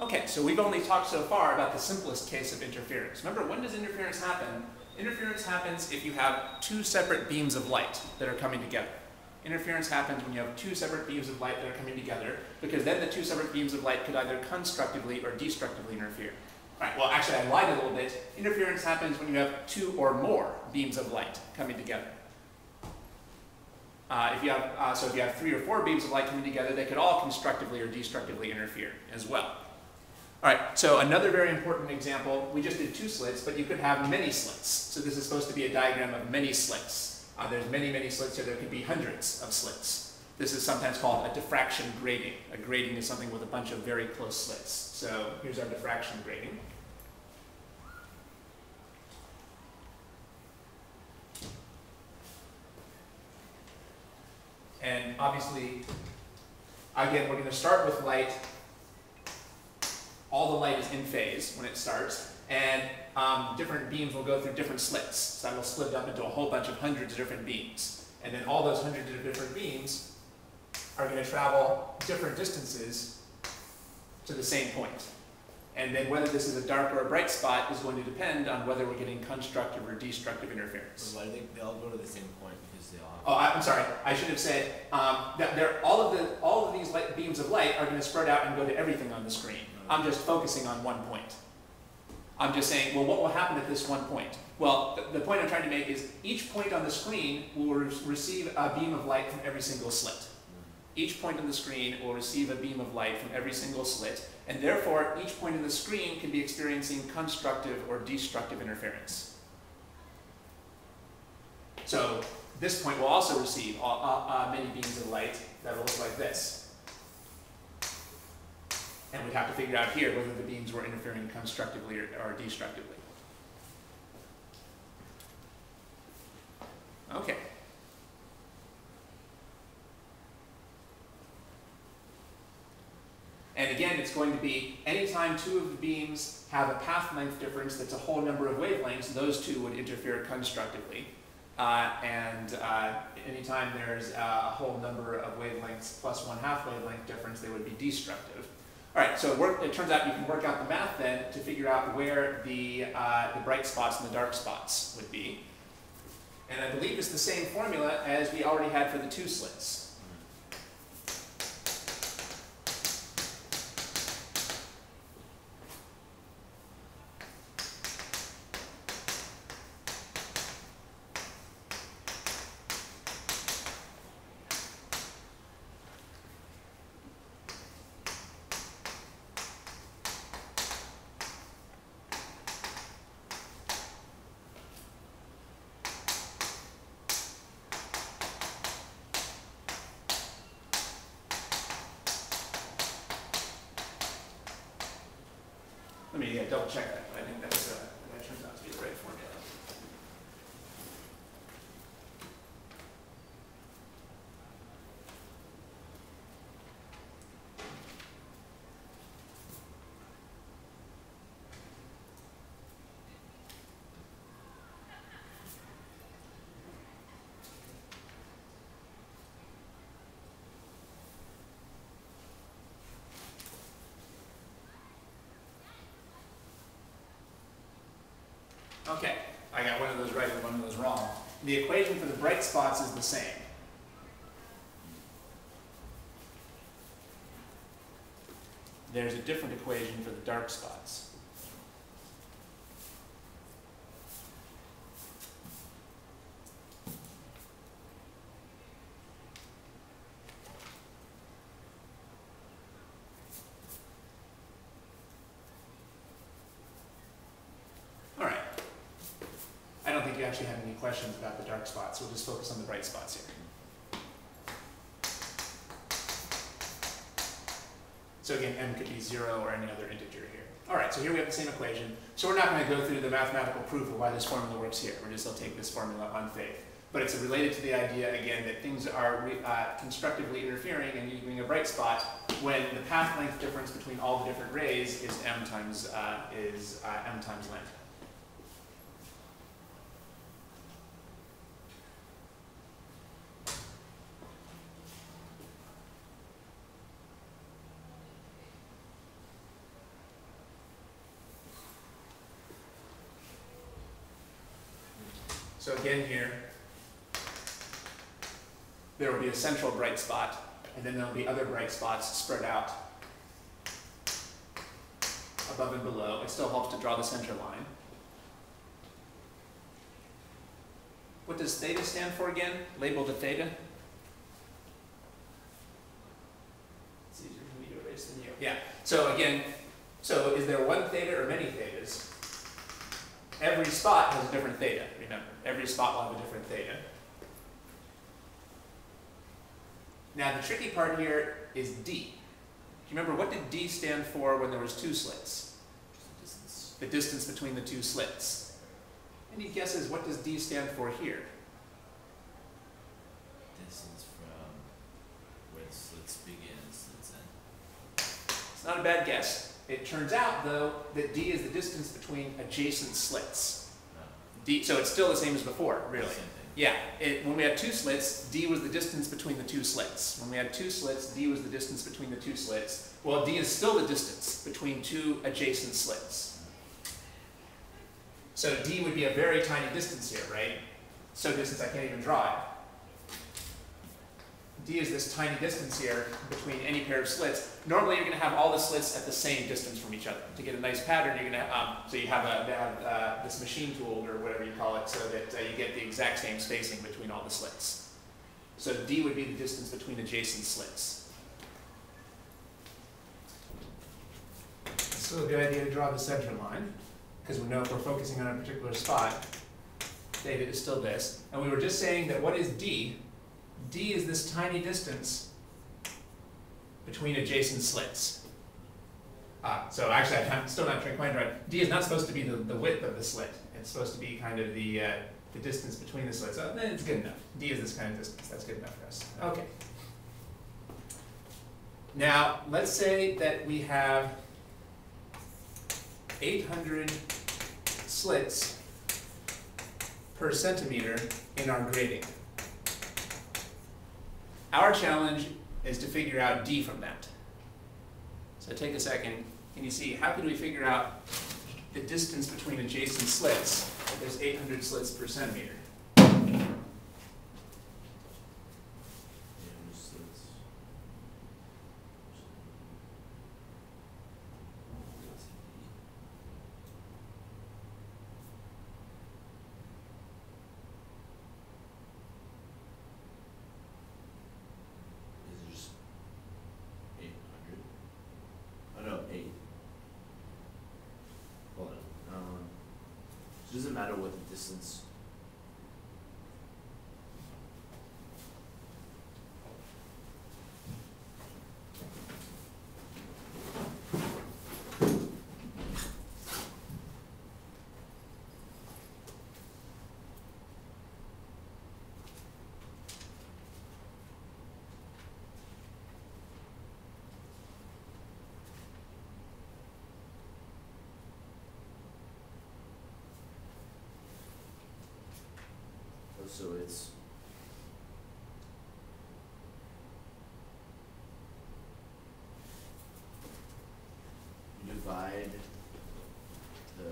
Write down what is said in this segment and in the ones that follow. Okay, so we've only talked so far about the simplest case of interference. Remember, when does interference happen? Interference happens if you have two separate beams of light that are coming together. Interference happens when you have two separate beams of light that are coming together, because then the two separate beams of light could either constructively or destructively interfere. All right, well, actually, I lied a little bit. Interference happens when you have two or more beams of light coming together. So if you have three or four beams of light coming together, they could all constructively or destructively interfere as well. All right, so another very important example, we just did two slits, but you could have many slits. So this is supposed to be a diagram of many slits. There's many, many slits here. There could be hundreds of slits. This is sometimes called a diffraction grating. A grating is something with a bunch of very close slits. So here's our diffraction grating. And obviously, again, we're going to start with light. All the light is in phase when it starts, and different beams will go through different slits. So that will split up into a whole bunch of hundreds of different beams. And then all those hundreds of different beams are going to travel different distances to the same point. And then whether this is a dark or a bright spot is going to depend on whether we're getting constructive or destructive interference. Well, I think they all go to the same point because they all... Oh, I'm sorry. I should have said that all of these light beams of light are going to spread out and go to everything on the screen. I'm just focusing on one point. I'm just saying, well, what will happen at this one point? Well, the point I'm trying to make is each point on the screen will receive a beam of light from every single slit. Each point on the screen will receive a beam of light from every single slit, and therefore each point on the screen can be experiencing constructive or destructive interference. So this point will also receive many beams of light that will look like this. And we'd have to figure out here whether the beams were interfering constructively or destructively. Okay. And again, it's going to be anytime two of the beams have a path length difference that's a whole number of wavelengths, those two would interfere constructively. Anytime there's a whole number of wavelengths plus 1/2 wavelength difference, they would be destructive. All right, so it turns out you can work out the math then to figure out where the bright spots and the dark spots would be. And I believe it's the same formula as we already had for the two slits. Let me double check that, but I think that's, that turns out to be the right formula. Okay, I got one of those right and one of those wrong. The equation for the bright spots is the same. There's a different equation for the dark spots. Actually have any questions about the dark spots. We'll just focus on the bright spots here. So again, m could be 0 or any other integer here. All right, so here we have the same equation. So we're not going to go through the mathematical proof of why this formula works here. We're just going to take this formula on faith. But it's related to the idea, again, that things are constructively interfering and leaving a bright spot when the path length difference between all the different rays is m times lambda. So again here, there will be a central bright spot, and then there will be other bright spots spread out above and below. It still helps to draw the center line. What does theta stand for again? Label to theta. It's easier for me to erase than you. Yeah, so again, so is there one theta or many thetas? Every spot has a different theta, remember. Every spot will have a different theta. Now the tricky part here is D. Do you remember, what did D stand for when there was two slits? Distance. The distance between the two slits. Any guesses, what does D stand for here? Distance from where the slits begin and slits end. It's not a bad guess. It turns out, though, that D is the distance between adjacent slits. No. D, so it's still the same as before, really. Same thing. Yeah, when we had two slits, D was the distance between the two slits. When we had two slits, D was the distance between the two slits. Well, D is still the distance between two adjacent slits. So D would be a very tiny distance here, right? So distance I can't even draw it. D is this tiny distance here between any pair of slits. Normally you're going to have all the slits at the same distance from each other. To get a nice pattern, you're going to so you have this machine tool or whatever you call it, so that you get the exact same spacing between all the slits. So D would be the distance between adjacent slits. Still a good idea to draw the center line, because we know if we're focusing on a particular spot, theta is still this. And we were just saying that what is D? D is this tiny distance between adjacent slits. So actually, I'm still not trying to find it right. D is not supposed to be the width of the slit. It's supposed to be kind of the distance between the slits. So it's good enough. D is this kind of distance. That's good enough for us. Okay. Now, let's say that we have 800 slits per centimeter in our grading. Our challenge is to figure out D from that. So take a second, and you see, how can we figure out the distance between adjacent slits if there's 800 slits per centimeter? 800 slits. Doesn't matter what the distance. So it's divide the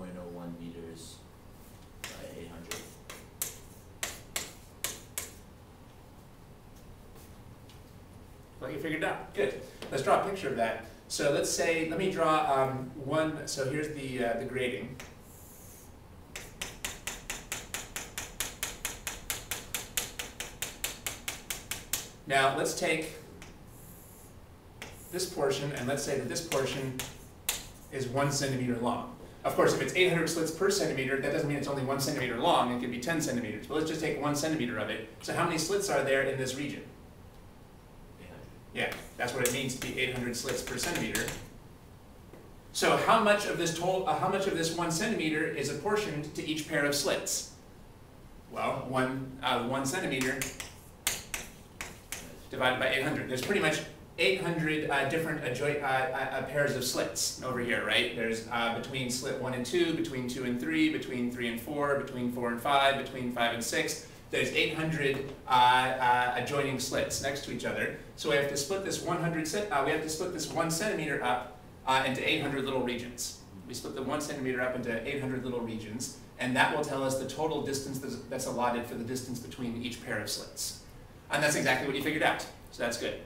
0.01 meters by 800. Well, you figured it out. Good. Let's draw a picture of that. So let's say, let me draw one. So here's the grading. Now, let's take this portion, and let's say that this portion is 1 centimeter long. Of course, if it's 800 slits per centimeter, that doesn't mean it's only 1 centimeter long. It could be 10 centimeters. But let's just take 1 centimeter of it. So how many slits are there in this region? 800. Yeah, that's what it means to be 800 slits per centimeter. So how much of this how much of this 1 centimeter is apportioned to each pair of slits? Well, one centimeter. Divided by 800. There's pretty much 800 different pairs of slits over here, right? There's between slit 1 and 2, between 2 and 3, between 3 and 4, between 4 and 5, between 5 and 6. There's 800 adjoining slits next to each other. So we have to split this 1 centimeter up into 800 little regions. We split the 1 centimeter up into 800 little regions, and that will tell us the total distance that's allotted for the distance between each pair of slits. And that's exactly what you figured out, so that's good.